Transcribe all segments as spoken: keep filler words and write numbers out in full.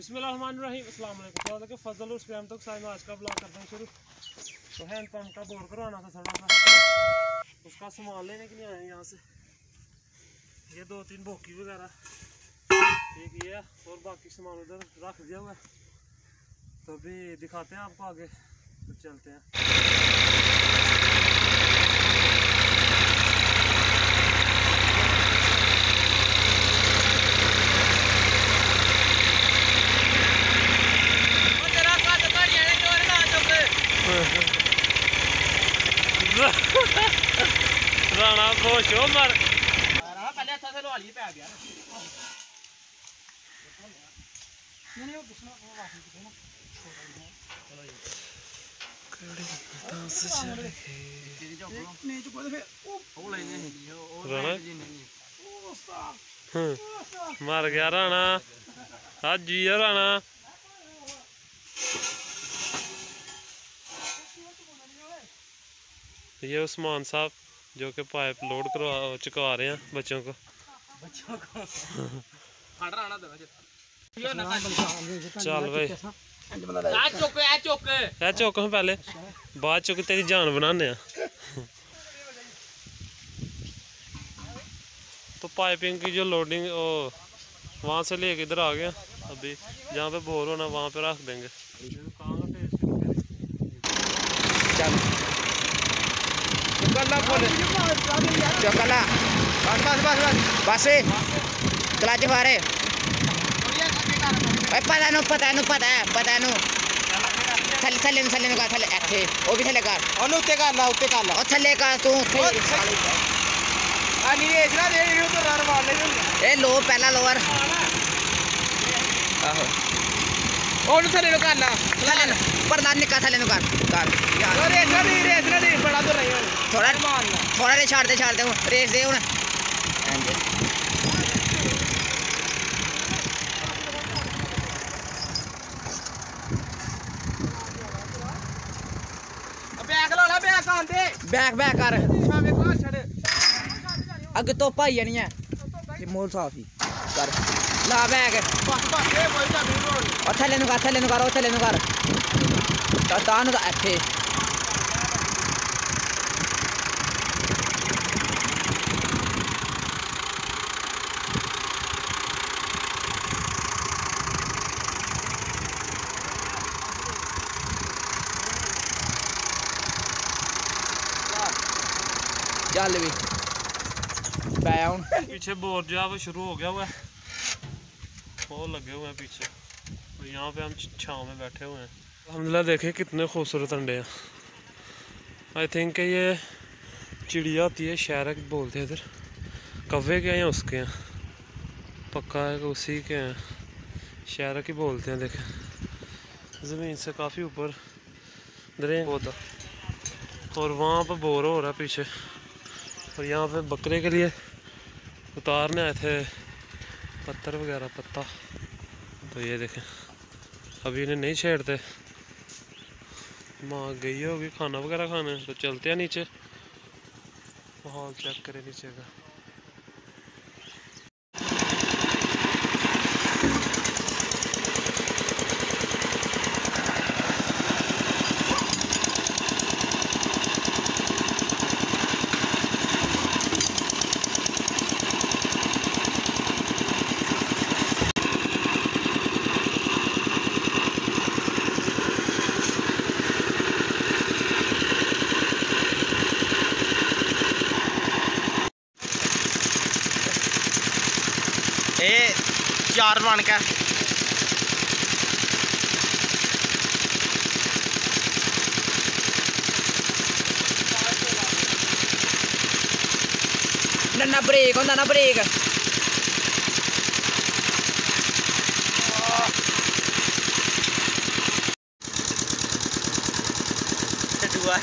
बिस्मिल्लाहिर्रहमानिर्रहीम अस्सलाम वालेकुम। फजल और स्पैम तक साइम आज का ब्लॉग करना शुरू। तो हैंड पंप का बोर करवाना था थोड़ा सा, उसका सामान लेने के लिए आए हैं यहाँ से। ये दो तीन बोकी वगैरह ठीक है और बाकी सामान उधर रख दिया हुआ। तो अभी दिखाते हैं आपको आगे, तो चलते हैं। राणा बोश हो मर राणा पहले अच्छा से लोहाली पे आ गया। नहीं नहीं वो किसना वो बात है ना, चलो ये कड़ी डांस चल रही है। नहीं जो बोले वो ले नहीं राणा ओ साहब मर गया राणा। हां जी राणा ये उस्मान साहब जो कि पाइप लोड करवा चुका रहे हैं बच्चों को बच्चों को फड़ रहा ना दवा चल भाई आ चुक आ चुक आ चुक हम पहले बाद चुक तेरी जान बनाने हैं। तो पाइपिंग की जो लोडिंग ओ वहां से लेके इधर आ गए। अभी जहां पे बोर होना वहां पे रख देंगे। चला बोले चला बस बस बस बस बस चला जा फारे भाई पता नु पता नु पता है पता नु थले थले थले नु का थले एथे ओ भी थले कर ओनु उते कर ला उते कर ला ओ थले कर तू थे आ नी इधर दे नु तो रन मार ले ए लो पहला लोअर आहो ओनु थले नु कर ला थले नु परदान निका थले नु कर कर यार अरे इधर ही रे इधर ही बड़ा तो रही हो थोड़ा थोड़ा दे छाड़ दे छाड़ दे रेस दे हूं बैक ला ला बैक आन दे बैक बैक कर छावे को छड़ अगे तो भाई नहीं है ये मोल साफ ही कर ला बैक बस बस ए कोई सा भी रोड और थले नु कर थले नु कर थले नु कर ता तान दा एथे चल भी पीछे बोर जो है वो शुरू हो गया हुआ है, वो लगे हुए हैं पीछे। और यहाँ पे हम छाँव में बैठे हुए हैं। अल्हम्दुलिल्लाह देखें कितने खूबसूरत अंडे हैं। आई थिंक ये चिड़िया होती है, शहरक बोलते हैं इधर। कव्वे के हैं या उसके हैं पक्का है कि उसी के हैं, शहरक ही बोलते हैं। देखें ज़मीन से काफ़ी ऊपर दरें पौधा और वहाँ पर बोर हो रहा है पीछे। और यहाँ पे बकरे के लिए उतारने आए थे पत्थर वगैरह पत्ता, तो ये देखें अभी इन्हें नहीं छेड़ते। माँ गई होगी खाना वगैरह खाने, तो चलते हैं नीचे माहौल चेक करें नीचे का। चार बन के ना ब्रेक होता ना ब्रेक डुआ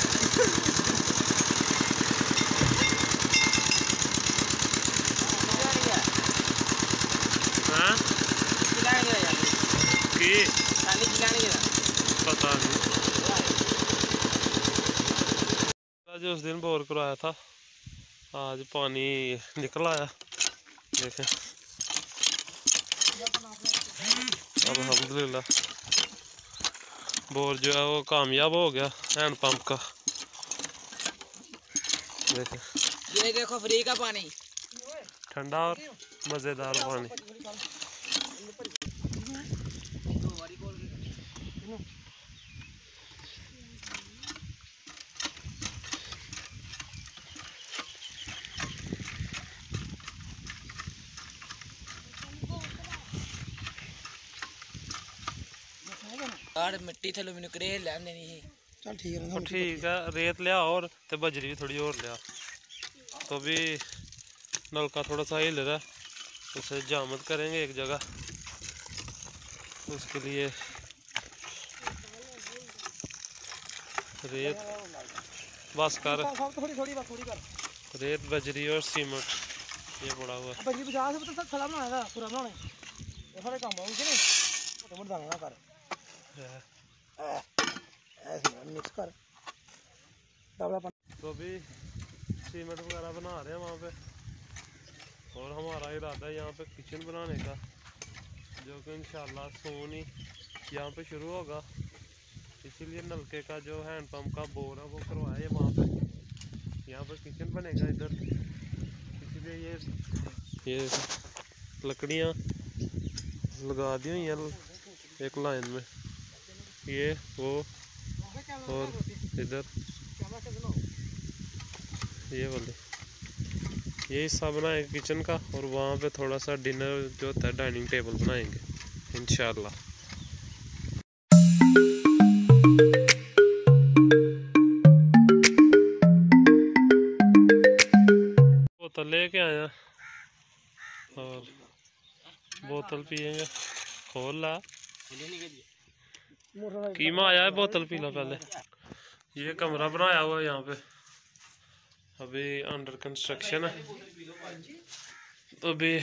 पता नहीं। जो उस दिन बोर करवाया था आज पानी निकल आया देखें। अल्हम्दुलिल्लाह बोर जो है वो कामयाब हो गया हैंड पंप का। देखो ये देखो फ्री का पानी, ठंडा और मजेदार पानी। मिट्टी थलो मैंने रेत लैन देनी ही। चल ठीक है ठीक है रेत लिया और ते बजरी भी थोड़ी और लिया, तो भी नलका थोड़ा सा हिल रहा है, उसे जामत करेंगे एक जगह। उसके लिए रेत बस कर थोड़ी थोड़ी बस थोड़ी कर रेत बजरी और सीमेंट ये पड़ा हुआ है। बजरी बजा से पता थला बनाना पूरा बनाना है सारे काम होंगे नहीं तो मत जाना कर मिक्स कर। तो भी सीमेंट वगैरह बना रहे हैं वहाँ पे, और हमारा इरादा है यहाँ पे किचन बनाने का, जो कि इंशाल्लाह सोन ही यहाँ पे शुरू होगा। इसीलिए नलके का जो हैंड पंप का बोर है वो करवाया वहाँ पे, यहाँ पे किचन बनेगा इधर। इसीलिए ये ये लकड़ियाँ लगा दी हुई हैं एक लाइन में, ये वो और इधर ये वाले ये हिस्सा बनाएंगे किचन का, और वहाँ पे थोड़ा सा डिनर जो होता है डाइनिंग टेबल बनाएंगे इंशाल्लाह। बोतल लेके आया और बोतल पिएंगे। खोल ला कीमा आया है बोतल पीला पहले। ये कमरा बनाया हुआ है यहाँ पे, अभी अंडर कंस्ट्रक्शन है। तो भी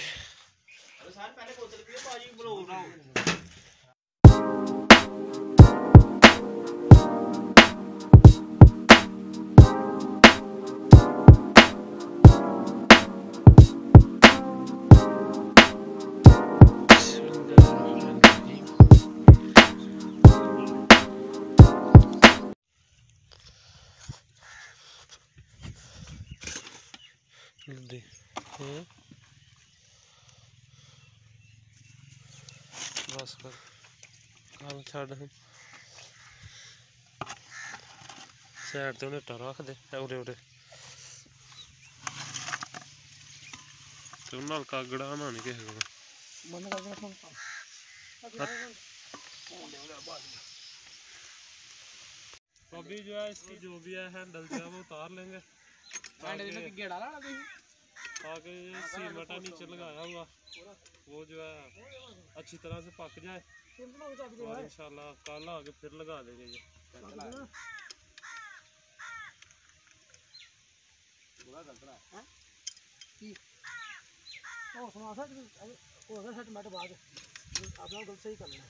बस कर काम छाड़ सैड तो नेटा रख दे उरे उरे तू नलका गड़ाना नहीं किसी को। अभी जो है इसकी जो भी है हैंडल जो है वो उतार लेंगे। आगे ये सीमेंट नीचे लगाया हुआ वो जो है अच्छी तरह से पक जाए और इंशाल्लाह कल आगे फिर लगा देंगे। ये गलत सही कर लेना।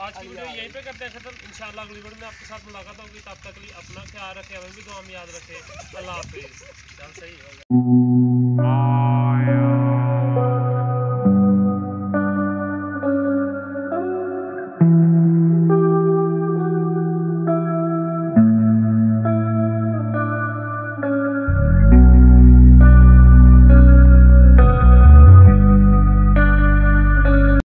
आज की वीडियो यहीं पे करते हैं खत्म। इंशाल्लाह अगली वीडियो में आपके साथ मुलाकात होगी। तब तक के लिए अपना ख्याल रखें, हमें भी दुआ में याद रखें। अल्लाह हाफिज़। चल सही होगा।